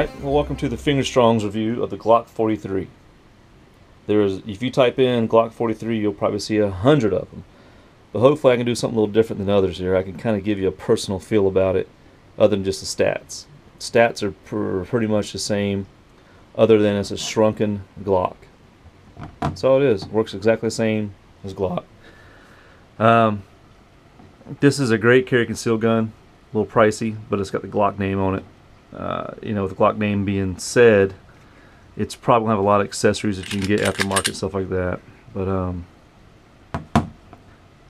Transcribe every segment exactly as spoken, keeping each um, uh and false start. Alright, well, welcome to the FingerStrong's review of the Glock forty-three. There is, if you type in Glock forty-three, you'll probably see a hundred of them. But hopefully I can do something a little different than others here. I can kind of give you a personal feel about it, other than just the stats. Stats are pr pretty much the same, other than it's a shrunken Glock. That's all it is. It works exactly the same as Glock. Um, this is a great carry concealed gun. A little pricey, but it's got the Glock name on it. Uh, you know, with the Glock name being said, it's probably gonna have a lot of accessories that you can get aftermarket, stuff like that. But um,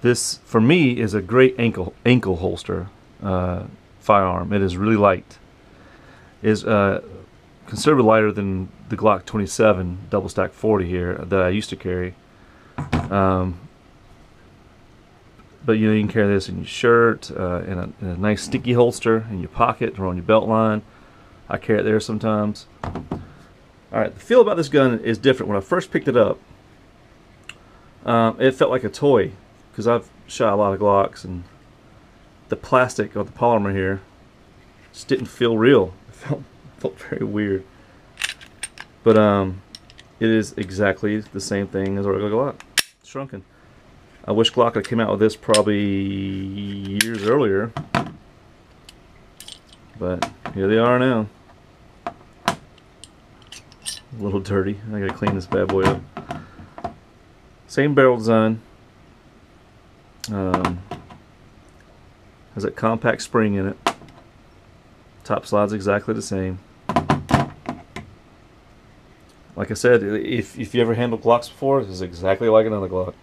this, for me, is a great ankle ankle holster uh, firearm. It is really light. It is uh, considerably lighter than the Glock twenty-seven double stack forty here that I used to carry. Um, But you know, you can carry this in your shirt, uh, in, a, in a nice sticky holster, in your pocket, or on your belt line. I carry it there sometimes. Alright, the feel about this gun is different. When I first picked it up, um, it felt like a toy, because I've shot a lot of Glocks, and the plastic, or the polymer here, just didn't feel real. It felt, felt very weird. But um, it is exactly the same thing as a regular Glock. It's shrunken. I wish Glock had came out with this probably years earlier, but here they are now. A little dirty. I gotta clean this bad boy up. Same barrel design. Um, has that compact spring in it. Top slide's exactly the same. Like I said, if if you ever handled Glocks before, this is exactly like another Glock.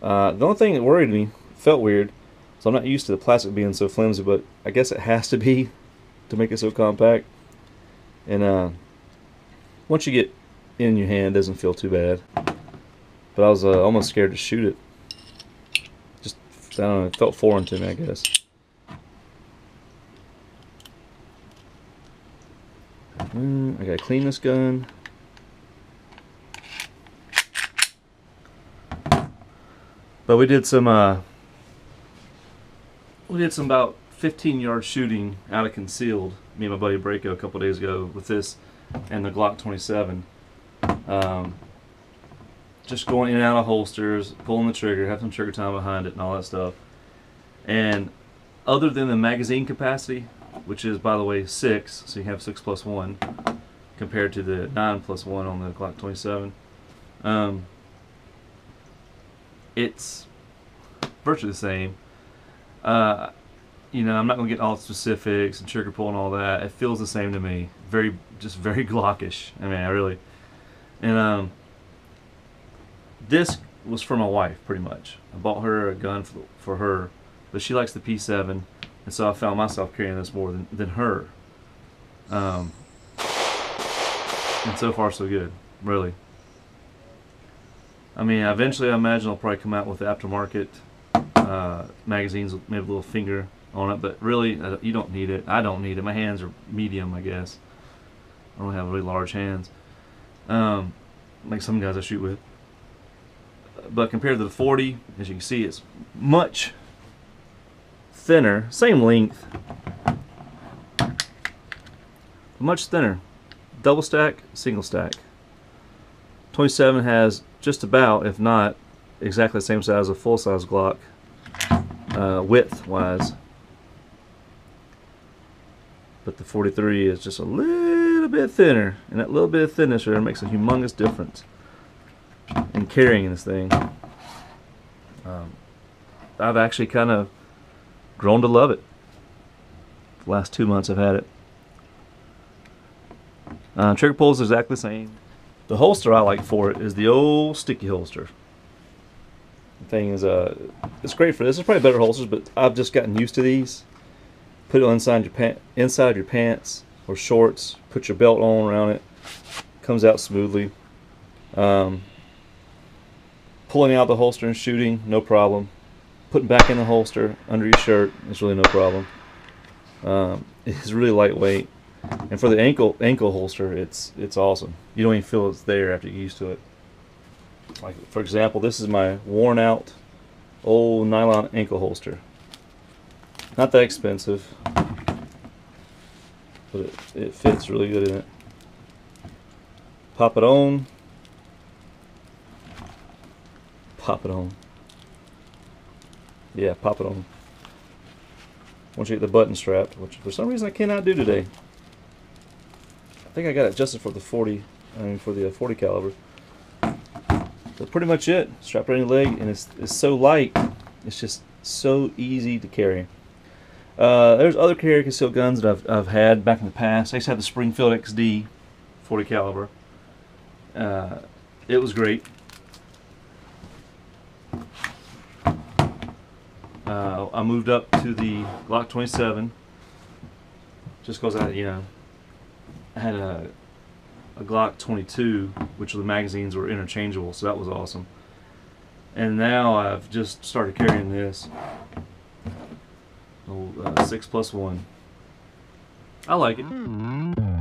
Uh, the only thing that worried me, felt weird, so I'm not used to the plastic being so flimsy, but I guess it has to be to make it so compact. And uh, once you get in your hand, it doesn't feel too bad. But I was uh, almost scared to shoot it. Just, I don't know, it felt foreign to me, I guess. Mm, I gotta clean this gun. But we did some, uh, we did some about fifteen yard shooting out of concealed, me and my buddy Braco, a couple days ago with this and the Glock twenty-seven. Um, just going in and out of holsters, pulling the trigger, have some trigger time behind it and all that stuff. And other than the magazine capacity, which is, by the way, six, so you have six plus one compared to the nine plus one on the Glock twenty-seven. Um, It's virtually the same. Uh, you know, I'm not gonna get all the specifics and trigger pull and all that. It feels the same to me. Very, just very Glockish. I mean, I really. And um, this was for my wife, pretty much. I bought her a gun for, for her, but she likes the P seven, and so I found myself carrying this more than than her. Um, and so far, so good, really. I mean, eventually I imagine I'll probably come out with aftermarket uh, magazines with maybe a little finger on it, but really, uh, you don't need it. I don't need it. My hands are medium, I guess. I don't have really large hands, um, like some guys I shoot with. But compared to the forty, as you can see, it's much thinner, same length, much thinner. Double stack, single stack. twenty-seven has just about, if not exactly the same size as a full-size Glock, uh, width-wise. But the forty-three is just a little bit thinner, and that little bit of thinness there makes a humongous difference in carrying this thing. Um, I've actually kind of grown to love it. The last two months I've had it. Uh, trigger pull is exactly the same. The holster I like for it is the old sticky holster. The thing is, uh, it's great for this. There's probably better holsters, but I've just gotten used to these. Put it inside your pant, inside your pants or shorts. Put your belt on around it. Comes out smoothly. Um, pulling out the holster and shooting, no problem. Putting back in the holster under your shirt, it's really no problem. Um, it's really lightweight. And for the ankle ankle holster, it's it's awesome. You don't even feel it's there after you get used to it. Like, for example, this is my worn out old nylon ankle holster. Not that expensive. but it, it fits really good in it. Pop it on. Pop it on. Yeah, pop it on. Once you get the button strapped, which for some reason I cannot do today. I think I got it adjusted for the forty. I mean, for the forty caliber. That's pretty much it. Strap around your leg, and it's it's so light. It's just so easy to carry. Uh, there's other carry concealed guns that I've I've had back in the past. I used to have the Springfield X D forty caliber. Uh, it was great. Uh, I moved up to the Glock twenty-seven just because I, you know, I had a, a Glock twenty-two, which the magazines were interchangeable, so that was awesome. And now I've just started carrying this old uh, six plus one. I like it.